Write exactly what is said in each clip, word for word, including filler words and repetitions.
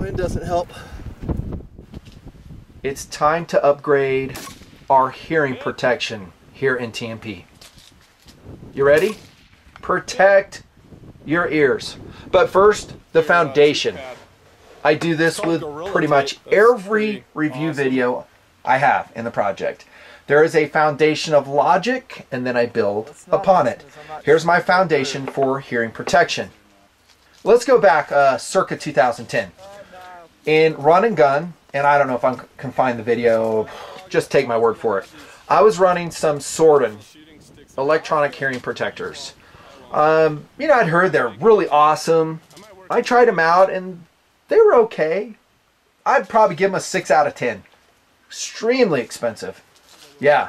wind doesn't help. It's time to upgrade our hearing protection here in T N P. You ready? Protect your ears. But first, the foundation. I do this with pretty much every review video I have in the project. There is a foundation of logic, and then I build upon it. Here's my foundation for hearing protection. Let's go back uh, circa two thousand ten. In Run and Gun, and I don't know if I can find the video, just take my word for it. I was running some Sordin electronic hearing protectors. Um, you know, I'd heard they're really awesome. I tried them out, and they were okay. I'd probably give them a six out of ten. Extremely expensive. Yeah.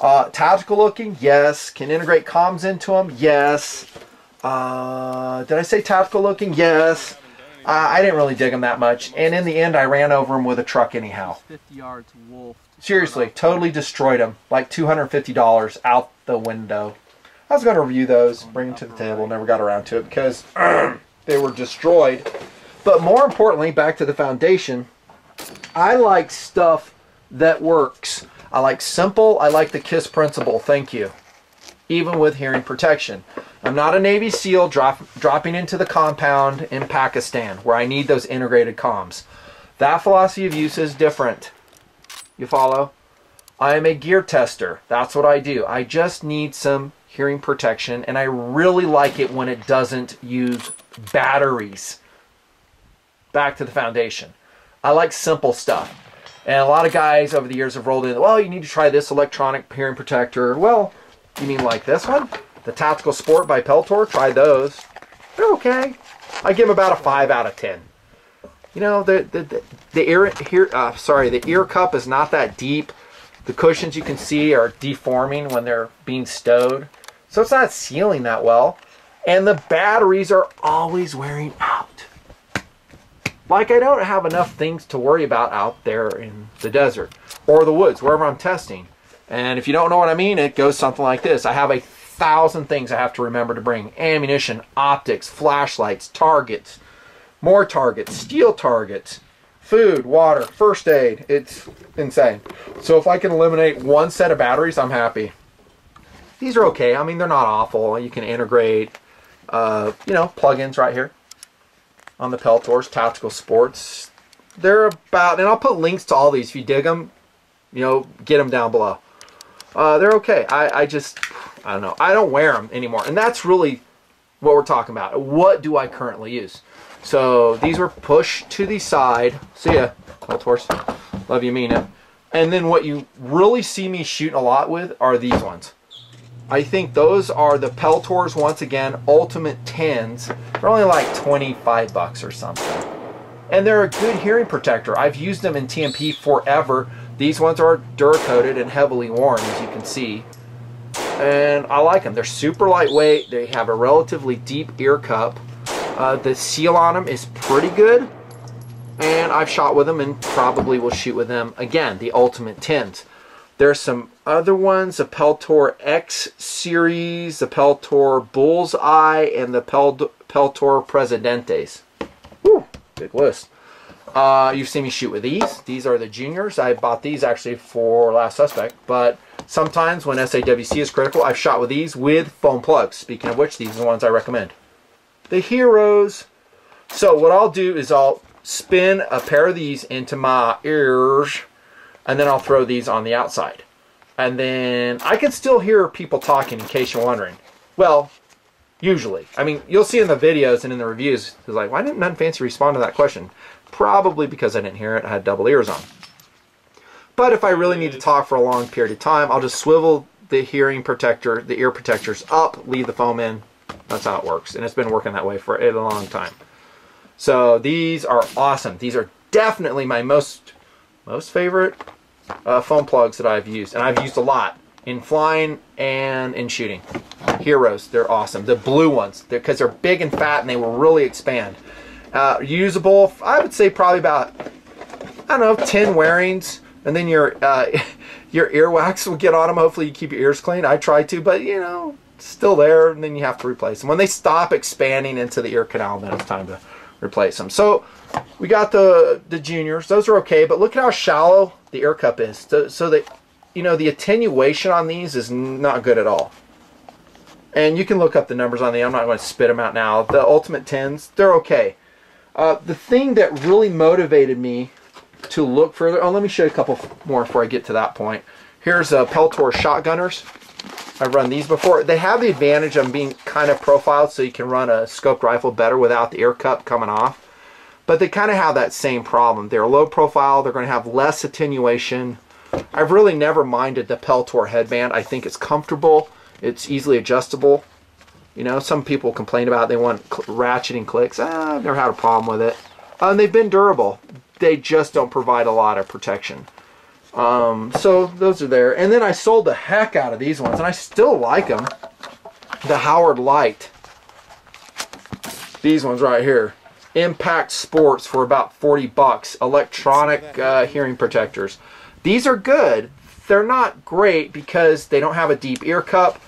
Uh, tactical looking? Yes. Can integrate comms into them? Yes. Uh, did I say tactical looking? Yes. Uh, I didn't really dig them that much. And in the end, I ran over them with a truck anyhow. Seriously, totally destroyed them. Like two hundred fifty dollars out the window. I was going to review those, bring them to the table. Never got around to it because uh, they were destroyed. But more importantly, back to the foundation, I like stuff that works. I like simple. I like the KISS principle. Thank you. Even with hearing protection. I'm not a Navy SEAL drop, dropping into the compound in Pakistan where I need those integrated comms. That philosophy of use is different. You follow? I am a gear tester. That's what I do. I just need some hearing protection, and I really like it when it doesn't use batteries. Back to the foundation. I like simple stuff. And a lot of guys over the years have rolled in, well, you need to try this electronic hearing protector. Well, you mean like this one? The Tactical Sport by Peltor? Try those. They're okay. I give them about a five out of ten. You know, the the, the, the ear, here, uh, sorry, the ear cup is not that deep. The cushions you can see are deforming when they're being stowed. So it's not sealing that well. And the batteries are always wearing out. Like I don't have enough things to worry about out there in the desert or the woods, wherever I'm testing. And if you don't know what I mean, it goes something like this. I have a thousand things I have to remember to bring. Ammunition, optics, flashlights, targets, more targets, steel targets, food, water, first aid. It's insane. So if I can eliminate one set of batteries, I'm happy. These are okay. I mean, they're not awful. You can integrate, uh, you know, plugins right here. On the Peltor's Tactical Sports. They're about, and I'll put links to all these. If you dig them, you know, get them down below. Uh, they're okay. I, I just, I don't know. I don't wear them anymore. And that's really what we're talking about. What do I currently use? So these were pushed to the side. See ya, Peltor's. Love you, mean it. And then what you really see me shooting a lot with are these ones. I think those are the Peltor's, once again, Ultimate tens. They're only like twenty-five bucks or something. And they're a good hearing protector. I've used them in T N P forever. These ones are dura-coated and heavily worn, as you can see. And I like them. They're super lightweight. They have a relatively deep ear cup. Uh, the seal on them is pretty good. And I've shot with them and probably will shoot with them again, the Ultimate tens. There's some other ones, the Peltor X series, the Peltor Bullseye, and the Peltor Presidentes. Woo, big list. Uh, you've seen me shoot with these. These are the juniors. I bought these actually for Last Suspect, but sometimes when S A W C is critical, I've shot with these with foam plugs. Speaking of which, these are the ones I recommend. The Hearos. So what I'll do is I'll spin a pair of these into my ears, and then I'll throw these on the outside. And then I can still hear people talking, in case you're wondering. Well, usually. I mean, you'll see in the videos and in the reviews, it's like, why didn't Nutnfancy respond to that question? Probably because I didn't hear it. I had double ears on. But if I really need to talk for a long period of time, I'll just swivel the hearing protector, the ear protectors up, leave the foam in. That's how it works. And it's been working that way for a long time. So these are awesome. These are definitely my most... most favorite uh, foam plugs that I've used, and I've used a lot in flying and in shooting. Hearos, they're awesome. The blue ones, because they're, they're big and fat, and they will really expand. Uh, usable, I would say probably about, I don't know, ten wearings, and then your uh, your earwax will get on them. Hopefully you keep your ears clean. I try to, but you know, it's still there, and then you have to replace them. When they stop expanding into the ear canal, then it's time to replace them. So we got the the juniors. Those are okay, but look at how shallow the air cup is. So, so that, you know, the attenuation on these is not good at all. And you can look up the numbers on the, I'm not going to spit them out now. The ultimate tens, they're okay. Uh, the thing that really motivated me to look further, oh, let me show you a couple more before I get to that point. Here's a Peltor shotgunners. I've run these before. They have the advantage of being kind of profiled, so you can run a scoped rifle better without the air cup coming off. But they kind of have that same problem. They're low profile. They're going to have less attenuation. I've really never minded the Peltor headband. I think it's comfortable. It's easily adjustable. You know, some people complain about it. They want ratcheting clicks. Ah, I've never had a problem with it. Uh, and they've been durable. They just don't provide a lot of protection. Um, so those are there. And then I sold the heck out of these ones, and I still like them. The Howard Light. These ones right here. Impact Sports for about forty bucks. Electronic uh, hearing protectors. These are good. They're not great because they don't have a deep ear cup.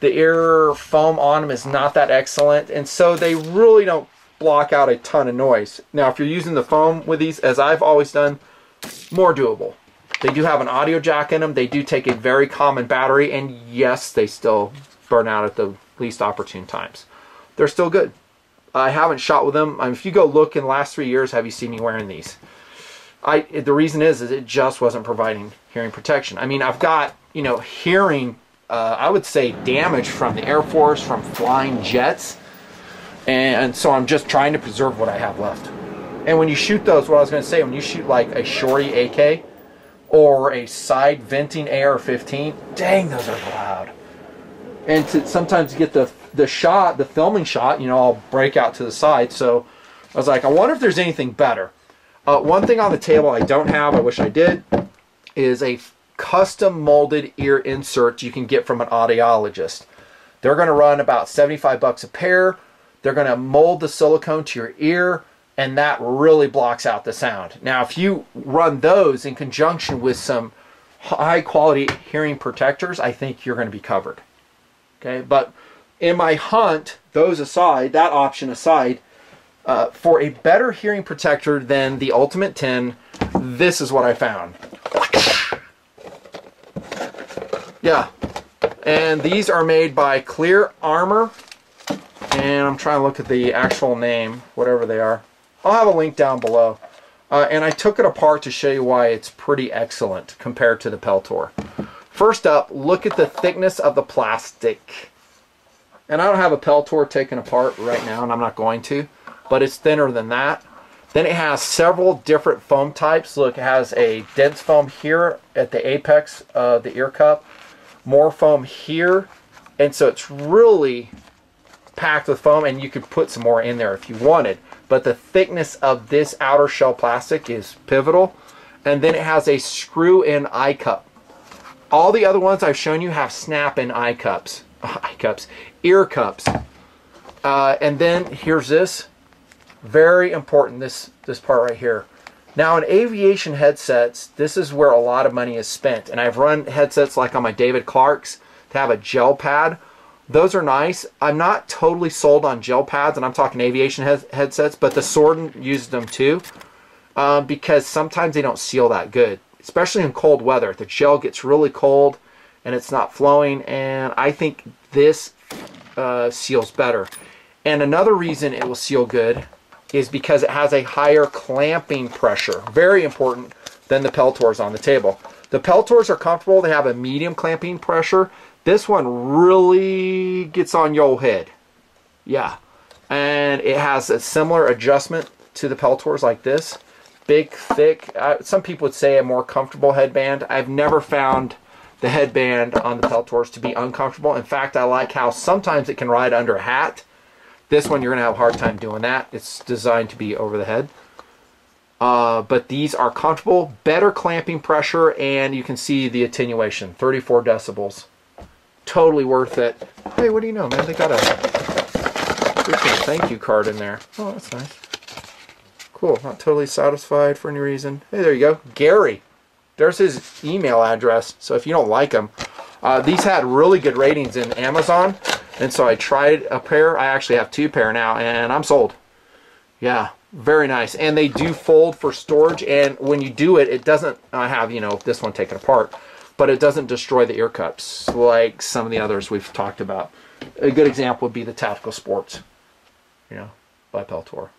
The ear foam on them is not that excellent, and so they really don't block out a ton of noise. Now, if you're using the foam with these, as I've always done, more doable. They do have an audio jack in them. They do take a very common battery, and yes, they still burn out at the least opportune times. They're still good. I haven't shot with them. I mean, if you go look in the last three years, have you seen me wearing these? I, the reason is, is it just wasn't providing hearing protection. I mean, I've got, you know, hearing, uh, I would say damage from the Air Force, from flying jets. And so I'm just trying to preserve what I have left. And when you shoot those, what I was going to say, when you shoot like a shorty A K or a side venting A R fifteen, dang, those are loud. And to sometimes get the, the shot, the filming shot, you know, I'll break out to the side. So I was like, I wonder if there's anything better. Uh, one thing on the table I don't have, I wish I did, is a custom molded ear insert you can get from an audiologist. They're going to run about seventy-five bucks a pair. They're going to mold the silicone to your ear, and that really blocks out the sound. Now, if you run those in conjunction with some high quality hearing protectors, I think you're going to be covered. Okay, but in my hunt, those aside, that option aside, uh, for a better hearing protector than the Ultimate ten, this is what I found. Yeah, and these are made by Clear Armor. And I'm trying to look at the actual name, whatever they are. I'll have a link down below. Uh, and I took it apart to show you why it's pretty excellent compared to the Peltor. First up, look at the thickness of the plastic. And I don't have a Peltor taken apart right now, and I'm not going to. But it's thinner than that. Then it has several different foam types. Look, it has a dense foam here at the apex of the ear cup. More foam here. And so it's really packed with foam, and you could put some more in there if you wanted, but the thickness of this outer shell plastic is pivotal. And then it has a screw-in eye cup. All the other ones I've shown you have snap-in eye cups, eye cups, ear cups. Uh, and then here's this, very important, this this part right here. Now, in aviation headsets, this is where a lot of money is spent, and I've run headsets like on my David Clarks to have a gel pad. Those are nice. I'm not totally sold on gel pads, and I'm talking aviation head headsets, but the Sordin uses them too, um, because sometimes they don't seal that good, especially in cold weather. The gel gets really cold, and it's not flowing, and I think this uh, seals better. And another reason it will seal good is because it has a higher clamping pressure, very important, than the Peltors on the table. The Peltors are comfortable. They have a medium clamping pressure. This one really gets on your head. Yeah. And it has a similar adjustment to the Peltors like this. Big, thick. Uh, some people would say a more comfortable headband. I've never found the headband on the Peltors to be uncomfortable. In fact, I like how sometimes it can ride under a hat. This one, you're going to have a hard time doing that. It's designed to be over the head. Uh, but these are comfortable, better clamping pressure, and you can see the attenuation, thirty-four decibels. Totally worth it. Hey, what do you know, man? They got a thank you card in there. Oh, that's nice. Cool. Not totally satisfied for any reason. Hey, there you go. Gary. There's his email address. So if you don't like them, uh, these had really good ratings in Amazon. And so I tried a pair. I actually have two pair now, and I'm sold. Yeah. Very nice. And they do fold for storage, and when you do it, it doesn't uh, have, you know, this one taken apart, but it doesn't destroy the ear cups like some of the others we've talked about. A good example would be the Tactical Sports, you know, by Peltor.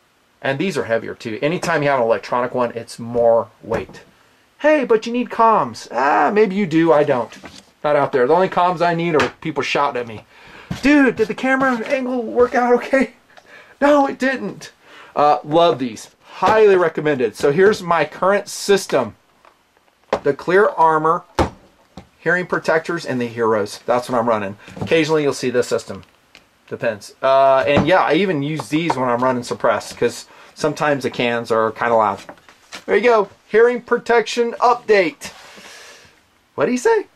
And these are heavier too. Anytime you have an electronic one, it's more weight. Hey, but you need comms. Ah, maybe you do, I don't. Not out there. The only comms I need are people shouting at me. Dude, did the camera angle work out okay? No, it didn't. Uh, love these. Highly recommended. So here's my current system. The Clear Armor, Hearing Protectors, and the Hearos. That's what I'm running. Occasionally you'll see this system. Depends. Uh, and yeah, I even use these when I'm running suppressed because sometimes the cans are kind of loud. There you go. Hearing protection update. What do you say?